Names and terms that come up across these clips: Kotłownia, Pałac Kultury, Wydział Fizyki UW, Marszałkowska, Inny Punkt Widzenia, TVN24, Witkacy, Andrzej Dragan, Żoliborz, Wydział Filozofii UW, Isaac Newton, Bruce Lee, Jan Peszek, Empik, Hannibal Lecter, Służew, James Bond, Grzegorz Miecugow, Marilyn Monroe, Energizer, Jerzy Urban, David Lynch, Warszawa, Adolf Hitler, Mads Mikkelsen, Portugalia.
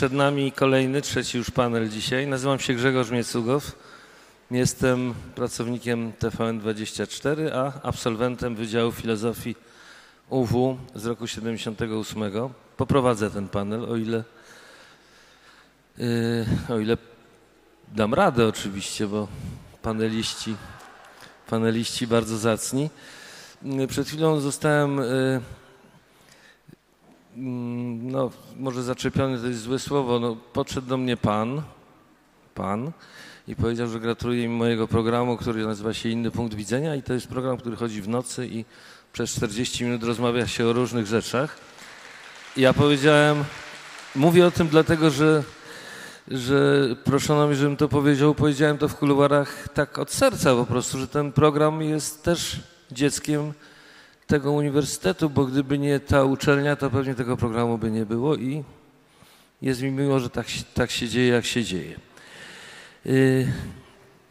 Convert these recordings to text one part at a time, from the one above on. Przed nami kolejny, trzeci już panel dzisiaj. Nazywam się Grzegorz Miecugow. Jestem pracownikiem TVN24, a absolwentem Wydziału Filozofii UW z roku 78. Poprowadzę ten panel, o ile dam radę oczywiście, bo paneliści bardzo zacni. Przed chwilą zostałem, no może zaczepiony to jest złe słowo, no podszedł do mnie pan i powiedział, że gratuluje mi mojego programu, który nazywa się Inny Punkt Widzenia i to jest program, który chodzi w nocy i przez 40 minut rozmawia się o różnych rzeczach. I ja powiedziałem, mówię o tym dlatego, że proszono mnie, żebym to powiedział. Powiedziałem to w kuluarach tak od serca po prostu, że ten program jest też dzieckiem tego uniwersytetu, bo gdyby nie ta uczelnia, to pewnie tego programu by nie było i jest mi miło, że tak się dzieje, jak się dzieje.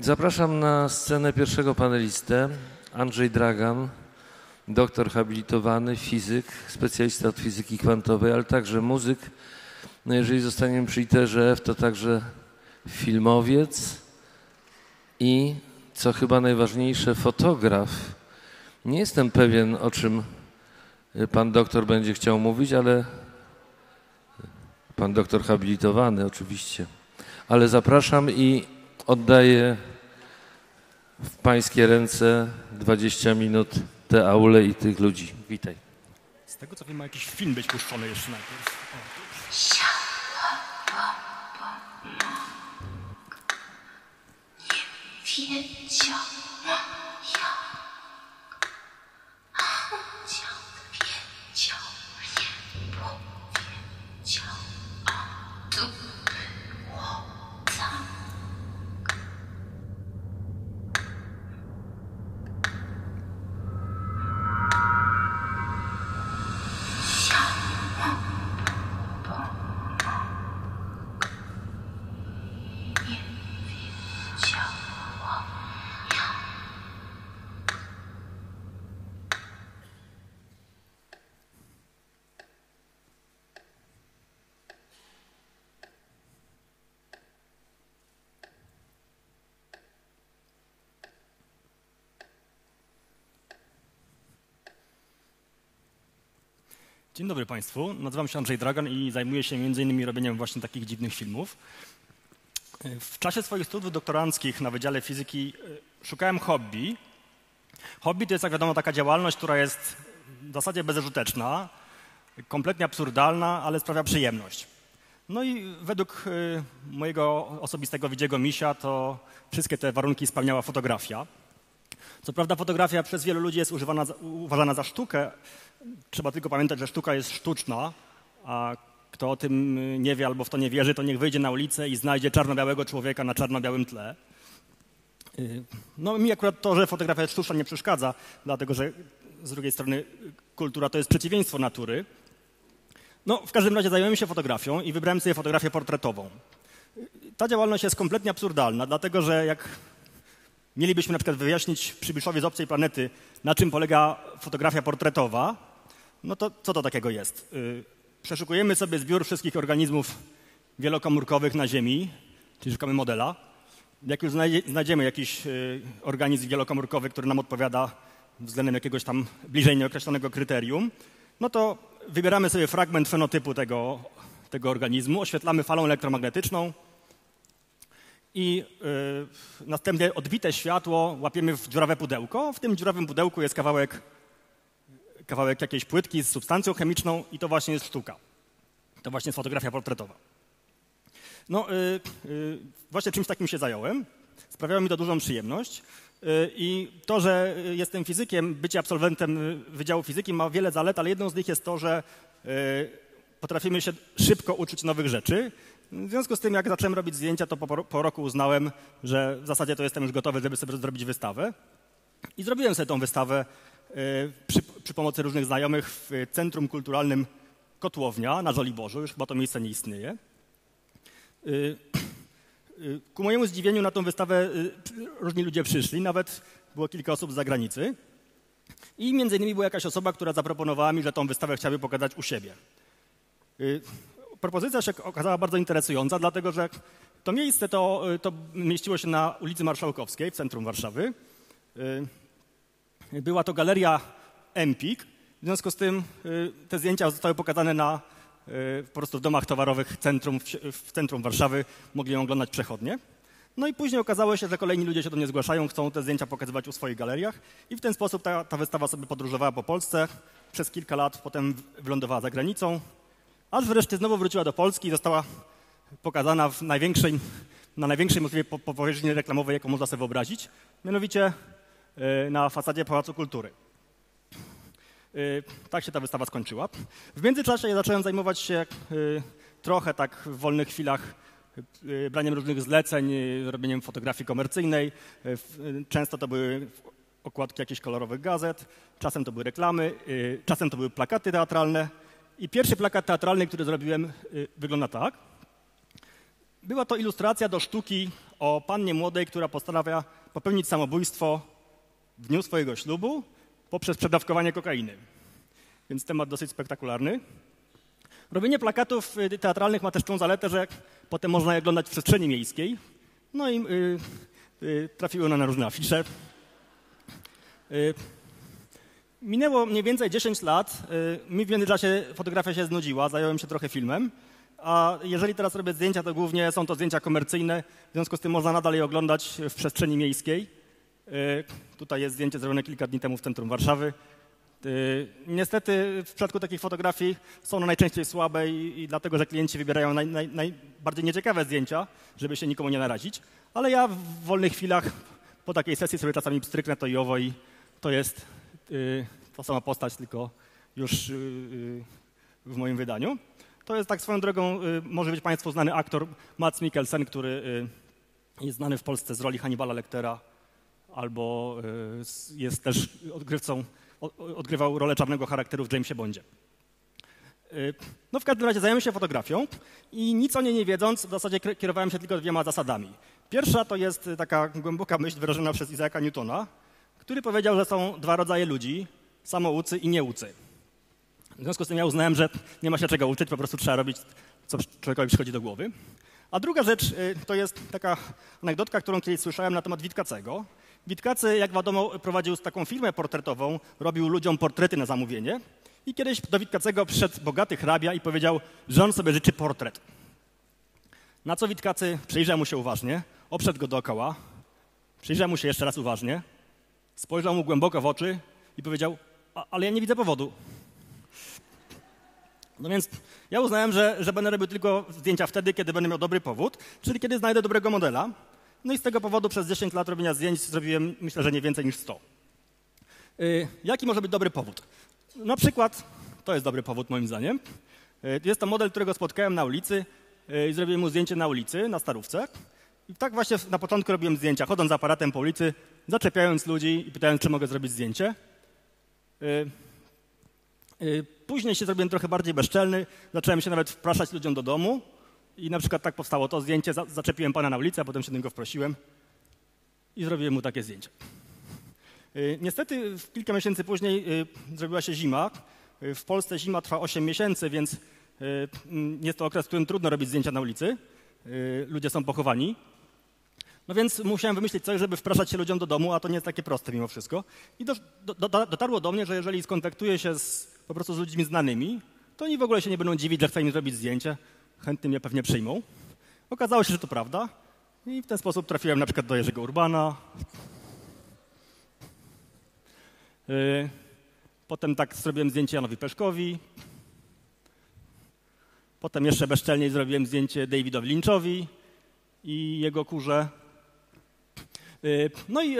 Zapraszam na scenę pierwszego panelistę, Andrzej Dragan, doktor habilitowany, fizyk, specjalista od fizyki kwantowej, ale także muzyk. No jeżeli zostaniemy przy literze F, to także filmowiec i, co chyba najważniejsze, fotograf. Nie jestem pewien, o czym pan doktor będzie chciał mówić, ale pan doktor habilitowany oczywiście. Ale zapraszam i oddaję w pańskie ręce 20 minut tę aulę i tych ludzi. Witaj. Z tego co wiem, ma jakiś film być puszczony jeszcze najpierw. Nie wiedziała jak, a dziad wiedział, nie powiedział, a tu było tak. Dzień dobry Państwu, nazywam się Andrzej Dragan i zajmuję się m.in. robieniem właśnie takich dziwnych filmów. W czasie swoich studiów doktoranckich na Wydziale Fizyki szukałem hobby. Hobby to jest, jak wiadomo, taka działalność, która jest w zasadzie bezużyteczna, kompletnie absurdalna, ale sprawia przyjemność. No i według mojego osobistego widziego misia to wszystkie te warunki spełniała fotografia. Co prawda fotografia przez wielu ludzi jest uważana za sztukę. Trzeba tylko pamiętać, że sztuka jest sztuczna, a kto o tym nie wie albo w to nie wierzy, to niech wyjdzie na ulicę i znajdzie czarno-białego człowieka na czarno-białym tle. No mi akurat to, że fotografia jest sztuczna, nie przeszkadza, dlatego że z drugiej strony kultura to jest przeciwieństwo natury. No w każdym razie zajmujemy się fotografią i wybrałem sobie fotografię portretową. Ta działalność jest kompletnie absurdalna, dlatego że jak mielibyśmy na przykład wyjaśnić przybyszowi z obcej planety, na czym polega fotografia portretowa, no to co to takiego jest? Przeszukujemy sobie zbiór wszystkich organizmów wielokomórkowych na Ziemi, czyli szukamy modela. Jak już znajdziemy jakiś organizm wielokomórkowy, który nam odpowiada względem jakiegoś tam bliżej nieokreślonego kryterium, no to wybieramy sobie fragment fenotypu tego organizmu, oświetlamy falą elektromagnetyczną, i następnie odbite światło łapiemy w dziurawe pudełko. W tym dziurawym pudełku jest kawałek jakiejś płytki z substancją chemiczną i to właśnie jest sztuka. To właśnie jest fotografia portretowa. No właśnie czymś takim się zająłem. Sprawiało mi to dużą przyjemność. I to, że jestem fizykiem, bycie absolwentem Wydziału Fizyki ma wiele zalet, ale jedną z nich jest to, że potrafimy się szybko uczyć nowych rzeczy. W związku z tym, jak zacząłem robić zdjęcia, to po roku uznałem, że w zasadzie to jestem już gotowy, żeby sobie zrobić wystawę. I zrobiłem sobie tą wystawę przy pomocy różnych znajomych w Centrum Kulturalnym Kotłownia na Żoliborzu. Już chyba to miejsce nie istnieje. Ku mojemu zdziwieniu na tą wystawę różni ludzie przyszli. Nawet było kilka osób z zagranicy. I między innymi była jakaś osoba, która zaproponowała mi, że tą wystawę chciałaby pokazać u siebie. Propozycja się okazała bardzo interesująca, dlatego że to miejsce to mieściło się na ulicy Marszałkowskiej w centrum Warszawy. Była to galeria Empik, w związku z tym te zdjęcia zostały pokazane po prostu w domach towarowych w centrum Warszawy, mogli ją oglądać przechodnie. No i później okazało się, że kolejni ludzie się do mnie zgłaszają, chcą te zdjęcia pokazywać u swoich galeriach i w ten sposób ta wystawa sobie podróżowała po Polsce. Przez kilka lat potem wylądowała za granicą, aż wreszcie znowu wróciła do Polski i została pokazana na największej możliwej powierzchni reklamowej, jaką można sobie wyobrazić, mianowicie na fasadzie Pałacu Kultury. Tak się ta wystawa skończyła. W międzyczasie ja zacząłem zajmować się trochę tak w wolnych chwilach braniem różnych zleceń, robieniem fotografii komercyjnej. Często to były okładki jakichś kolorowych gazet, czasem to były reklamy, czasem to były plakaty teatralne. I pierwszy plakat teatralny, który zrobiłem, wygląda tak. Była to ilustracja do sztuki o pannie młodej, która postanawia popełnić samobójstwo w dniu swojego ślubu poprzez przedawkowanie kokainy. Więc temat dosyć spektakularny. Robienie plakatów teatralnych ma też tą zaletę, że potem można je oglądać w przestrzeni miejskiej. No i trafiły one na różne afisze. Minęło mniej więcej 10 lat. Mi w międzyczasie fotografia się znudziła, zająłem się trochę filmem. A jeżeli teraz robię zdjęcia, to głównie są to zdjęcia komercyjne, w związku z tym można nadal je oglądać w przestrzeni miejskiej. Tutaj jest zdjęcie zrobione kilka dni temu w centrum Warszawy. Niestety w przypadku takich fotografii są one najczęściej słabe i dlatego, że klienci wybierają najbardziej nieciekawe zdjęcia, żeby się nikomu nie narazić. Ale ja w wolnych chwilach po takiej sesji sobie czasami pstryknę to i owo i to jest ta sama postać, tylko już w moim wydaniu. To jest tak swoją drogą, może być Państwu znany aktor Mads Mikkelsen, który jest znany w Polsce z roli Hannibala Lectera, albo jest też odgrywał rolę czarnego charakteru w Jamesie Bondzie. No w każdym razie zająłem się fotografią i nic o niej nie wiedząc w zasadzie kierowałem się tylko dwiema zasadami. Pierwsza to jest taka głęboka myśl wyrażona przez Isaaca Newtona, który powiedział, że są dwa rodzaje ludzi, samoucy i nieucy. W związku z tym ja uznałem, że nie ma się czego uczyć, po prostu trzeba robić, co człowiekowi przychodzi do głowy. A druga rzecz to jest taka anegdotka, którą kiedyś słyszałem na temat Witkacego. Witkacy, jak wiadomo, prowadził taką firmę portretową, robił ludziom portrety na zamówienie i kiedyś do Witkacego przyszedł bogaty hrabia i powiedział, że on sobie życzy portret. Na co Witkacy przyjrzał mu się uważnie, obszedł go dookoła, przyjrzał mu się jeszcze raz uważnie, spojrzał mu głęboko w oczy i powiedział, ale ja nie widzę powodu. No więc ja uznałem, że będę robił tylko zdjęcia wtedy, kiedy będę miał dobry powód, czyli kiedy znajdę dobrego modela. No i z tego powodu przez 10 lat robienia zdjęć zrobiłem, myślę, że nie więcej niż 100. Jaki może być dobry powód? Na przykład, to jest dobry powód moim zdaniem, jest to model, którego spotkałem na ulicy i zrobiłem mu zdjęcie na ulicy, na starówce. I tak właśnie na początku robiłem zdjęcia, chodząc z aparatem po ulicy, zaczepiając ludzi i pytając, czy mogę zrobić zdjęcie. Później się zrobiłem trochę bardziej bezczelny, zacząłem się nawet wpraszać ludziom do domu. I na przykład tak powstało to zdjęcie, zaczepiłem pana na ulicy, a potem się do niego wprosiłem i zrobiłem mu takie zdjęcie. Niestety kilka miesięcy później zrobiła się zima. W Polsce zima trwa 8 miesięcy, więc jest to okres, w którym trudno robić zdjęcia na ulicy. Ludzie są pochowani. No więc musiałem wymyślić coś, żeby wpraszać się ludziom do domu, a to nie jest takie proste mimo wszystko. I dotarło do mnie, że jeżeli skontaktuję się po prostu z ludźmi znanymi, to oni w ogóle się nie będą dziwić, że chcę im zrobić zdjęcie. Chętnie mnie pewnie przyjmą. Okazało się, że to prawda i w ten sposób trafiłem na przykład do Jerzego Urbana. Potem tak zrobiłem zdjęcie Janowi Peszkowi. Potem jeszcze bezczelniej zrobiłem zdjęcie Davidowi Lynchowi i jego kurze. No i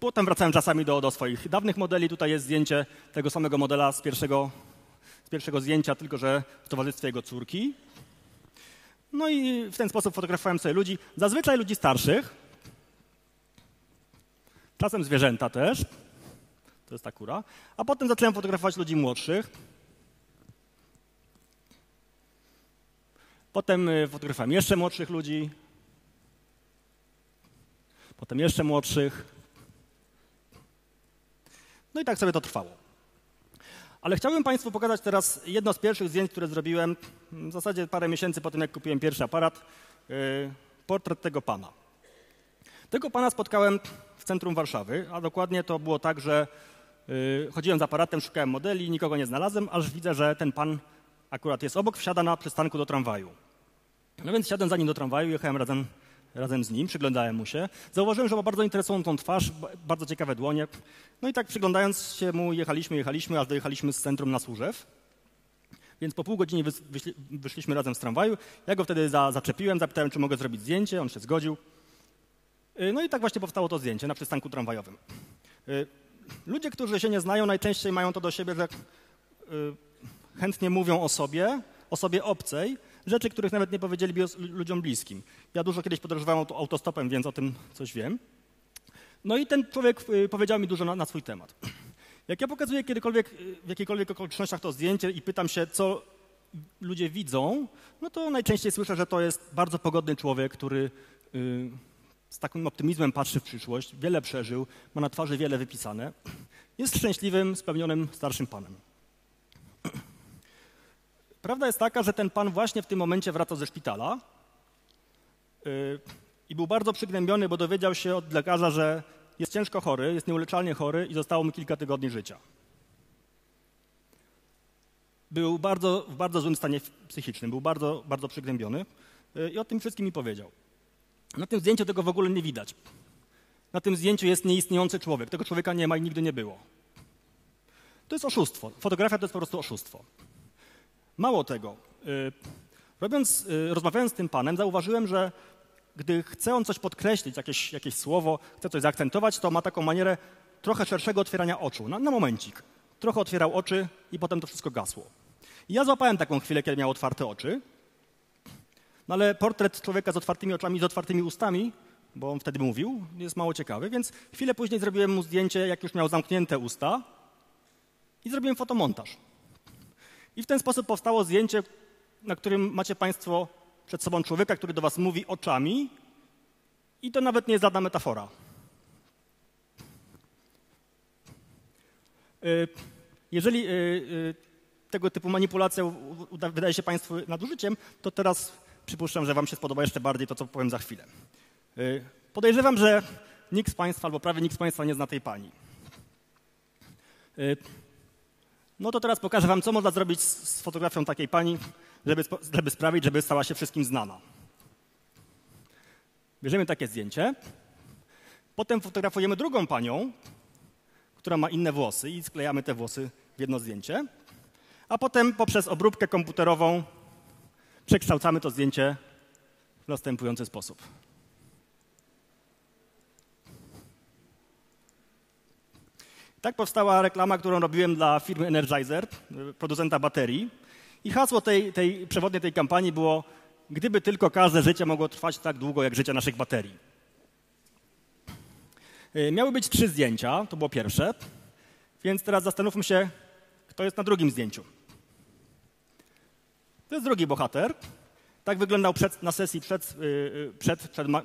potem wracałem czasami do swoich dawnych modeli. Tutaj jest zdjęcie tego samego modela z pierwszego zdjęcia, tylko że w towarzystwie jego córki. No i w ten sposób fotografowałem sobie ludzi, zazwyczaj ludzi starszych, czasem zwierzęta też, to jest ta kura, a potem zacząłem fotografować ludzi młodszych. Potem fotografowałem jeszcze młodszych ludzi, potem jeszcze młodszych. No i tak sobie to trwało. Ale chciałbym Państwu pokazać teraz jedno z pierwszych zdjęć, które zrobiłem w zasadzie parę miesięcy po tym, jak kupiłem pierwszy aparat. Portret tego pana. Tego pana spotkałem w centrum Warszawy, a dokładnie to było tak, że chodziłem z aparatem, szukałem modeli, nikogo nie znalazłem, aż widzę, że ten pan akurat jest obok, wsiada na przystanku do tramwaju. No więc siadłem za nim do tramwaju, jechałem razem z nim, przyglądałem mu się. Zauważyłem, że ma bardzo interesującą twarz, bardzo ciekawe dłonie. No i tak przyglądając się mu jechaliśmy, aż dojechaliśmy z centrum na Służew. Więc po pół godziny wyszliśmy razem z tramwaju. Ja go wtedy zaczepiłem, zapytałem, czy mogę zrobić zdjęcie, on się zgodził. No i tak właśnie powstało to zdjęcie na przystanku tramwajowym. Ludzie, którzy się nie znają, najczęściej mają to do siebie, że chętnie mówią o sobie obcej, rzeczy, których nawet nie powiedzieliby ludziom bliskim. Ja dużo kiedyś podróżowałem autostopem, więc o tym coś wiem. No i ten człowiek powiedział mi dużo na swój temat. Jak ja pokazuję kiedykolwiek, w jakichkolwiek okolicznościach to zdjęcie i pytam się, co ludzie widzą, no to najczęściej słyszę, że to jest bardzo pogodny człowiek, który z takim optymizmem patrzy w przyszłość, wiele przeżył, ma na twarzy wiele wypisane, jest szczęśliwym, spełnionym starszym panem. Prawda jest taka, że ten pan właśnie w tym momencie wracał ze szpitala i był bardzo przygnębiony, bo dowiedział się od lekarza, że jest ciężko chory, jest nieuleczalnie chory i zostało mu kilka tygodni życia. Był w bardzo złym stanie psychicznym, był bardzo przygnębiony i o tym wszystkim mi powiedział. Na tym zdjęciu tego w ogóle nie widać. Na tym zdjęciu jest nieistniejący człowiek. Tego człowieka nie ma i nigdy nie było. To jest oszustwo. Fotografia to jest po prostu oszustwo. Mało tego. Rozmawiając z tym panem, zauważyłem, że gdy chce on coś podkreślić, jakieś słowo, chce coś zaakcentować, to ma taką manierę trochę szerszego otwierania oczu. Na momencik. Trochę otwierał oczy i potem to wszystko gasło. I ja złapałem taką chwilę, kiedy miał otwarte oczy. No ale portret człowieka z otwartymi oczami, z otwartymi ustami, bo on wtedy mówił, jest mało ciekawy, więc chwilę później zrobiłem mu zdjęcie, jak już miał zamknięte usta i zrobiłem fotomontaż. I w ten sposób powstało zdjęcie, na którym macie Państwo przed sobą człowieka, który do Was mówi oczami i to nawet nie jest żadna metafora. Jeżeli tego typu manipulacja wydaje się Państwu nadużyciem, to teraz przypuszczam, że Wam się spodoba jeszcze bardziej to, co powiem za chwilę. Podejrzewam, że nikt z Państwa, albo prawie nikt z Państwa nie zna tej pani. No to teraz pokażę Wam, co można zrobić z fotografią takiej pani, żeby sprawić, żeby stała się wszystkim znana. Bierzemy takie zdjęcie. Potem fotografujemy drugą panią, która ma inne włosy i sklejamy te włosy w jedno zdjęcie. A potem poprzez obróbkę komputerową przekształcamy to zdjęcie w następujący sposób. Tak powstała reklama, którą robiłem dla firmy Energizer, producenta baterii. I hasło przewodnie tej kampanii było: gdyby tylko każde życie mogło trwać tak długo, jak życie naszych baterii. Miały być 3 zdjęcia, to było pierwsze. Więc teraz zastanówmy się, kto jest na drugim zdjęciu. To jest drugi bohater. Tak wyglądał na sesji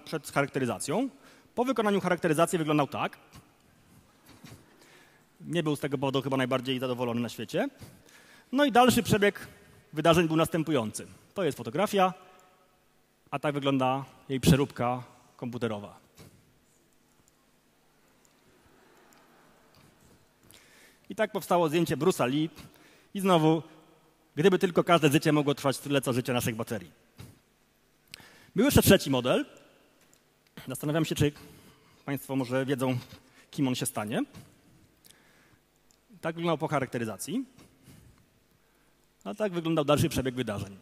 przed charakteryzacją. Po wykonaniu charakteryzacji wyglądał tak. Nie był z tego powodu chyba najbardziej zadowolony na świecie. No i dalszy przebieg wydarzeń był następujący. To jest fotografia, a tak wygląda jej przeróbka komputerowa. I tak powstało zdjęcie Bruce'a Lee i znowu: gdyby tylko każde życie mogło trwać tyle, co życie naszych baterii. Był jeszcze trzeci model. Zastanawiam się, czy Państwo może wiedzą, kim on się stanie. Tak wyglądał po charakteryzacji. A tak wyglądał dalszy przebieg wydarzeń.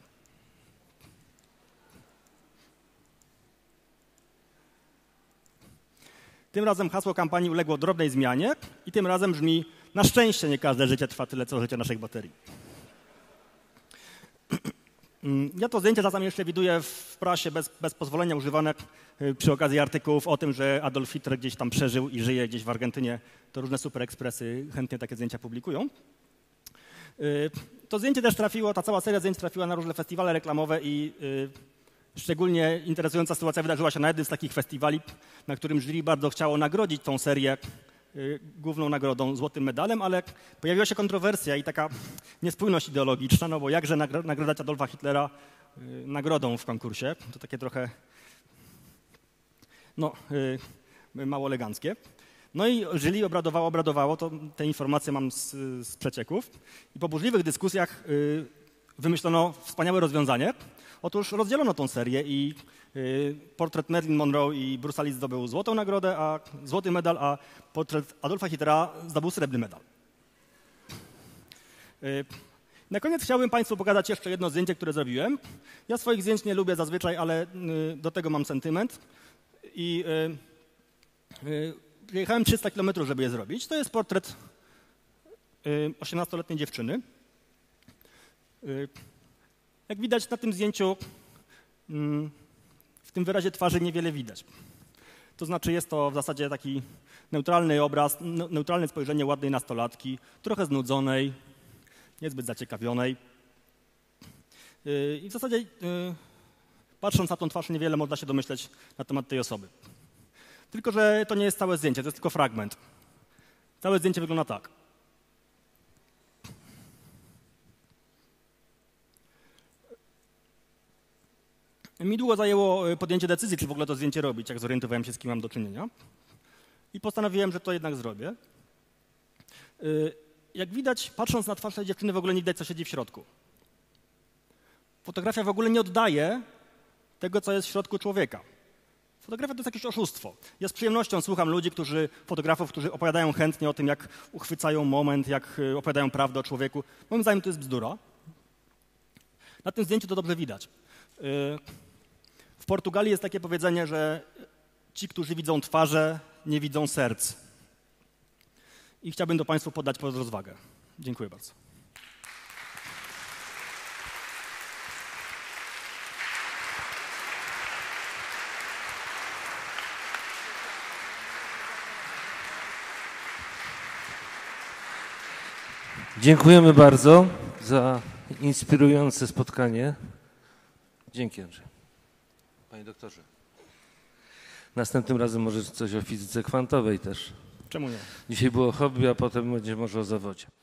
Tym razem hasło kampanii uległo drobnej zmianie i tym razem brzmi: na szczęście nie każde życie trwa tyle, co życie naszych baterii. Ja to zdjęcie czasami jeszcze widuję w prasie bez pozwolenia używane przy okazji artykułów o tym, że Adolf Hitler gdzieś tam przeżył i żyje gdzieś w Argentynie. To różne superekspresy chętnie takie zdjęcia publikują. To zdjęcie też trafiło, ta cała seria zdjęć trafiła na różne festiwale reklamowe i szczególnie interesująca sytuacja wydarzyła się na jednym z takich festiwali, na którym jury bardzo chciało nagrodzić tą serię główną nagrodą, złotym medalem, ale pojawiła się kontrowersja i taka niespójność ideologiczna, no bo jakże nagradzać Adolfa Hitlera nagrodą w konkursie, to takie trochę no, mało eleganckie. No i Jury obradowało, to te informacje mam z przecieków i po burzliwych dyskusjach wymyślono wspaniałe rozwiązanie. Otóż rozdzielono tą serię i portret Marilyn Monroe i Bruce'a Lee zdobył złotą nagrodę, a złoty medal, a portret Adolfa Hitlera zdobył srebrny medal. Na koniec chciałbym Państwu pokazać jeszcze jedno zdjęcie, które zrobiłem. Ja swoich zdjęć nie lubię zazwyczaj, ale do tego mam sentyment. I jechałem 300 km, żeby je zrobić. To jest portret 18-letniej dziewczyny. Jak widać na tym zdjęciu, w tym wyrazie twarzy niewiele widać. To znaczy jest to w zasadzie taki neutralny obraz, neutralne spojrzenie ładnej nastolatki, trochę znudzonej, niezbyt zaciekawionej. I w zasadzie patrząc na tą twarz niewiele można się domyśleć na temat tej osoby. Tylko że to nie jest całe zdjęcie, to jest tylko fragment. Całe zdjęcie wygląda tak. Mi długo zajęło podjęcie decyzji, czy w ogóle to zdjęcie robić, jak zorientowałem się, z kim mam do czynienia. I postanowiłem, że to jednak zrobię. Jak widać, patrząc na twarz tej dziewczyny, w ogóle nie widać, co siedzi w środku. Fotografia w ogóle nie oddaje tego, co jest w środku człowieka. Fotografia to jest jakieś oszustwo. Ja z przyjemnością słucham ludzi, fotografów, którzy opowiadają chętnie o tym, jak uchwycają moment, jak opowiadają prawdę o człowieku. Moim zdaniem to jest bzdura. Na tym zdjęciu to dobrze widać. W Portugalii jest takie powiedzenie, że ci, którzy widzą twarze, nie widzą serc. I chciałbym to Państwu poddać pod rozwagę. Dziękuję bardzo. Dziękujemy bardzo za inspirujące spotkanie. Dzięki, Andrzej. Panie doktorze. Następnym razem może coś o fizyce kwantowej też. Czemu nie? Dzisiaj było hobby, a potem będzie może o zawodzie.